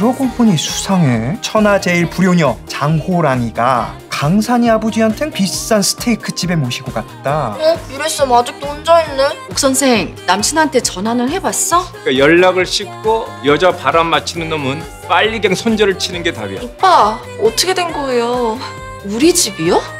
그러고 보니 수상해. 천하제일 불효녀 장호랑이가 강산이 아버지한텐 비싼 스테이크집에 모시고 갔다. 어? 유래쌤 아직도 혼자 있네? 옥선생, 남친한테 전화는 해봤어? 그러니까 연락을 씹고 여자 바람 맞히는 놈은 빨리 그냥 손절을 치는 게 답이야. 오빠, 어떻게 된 거예요? 우리 집이요?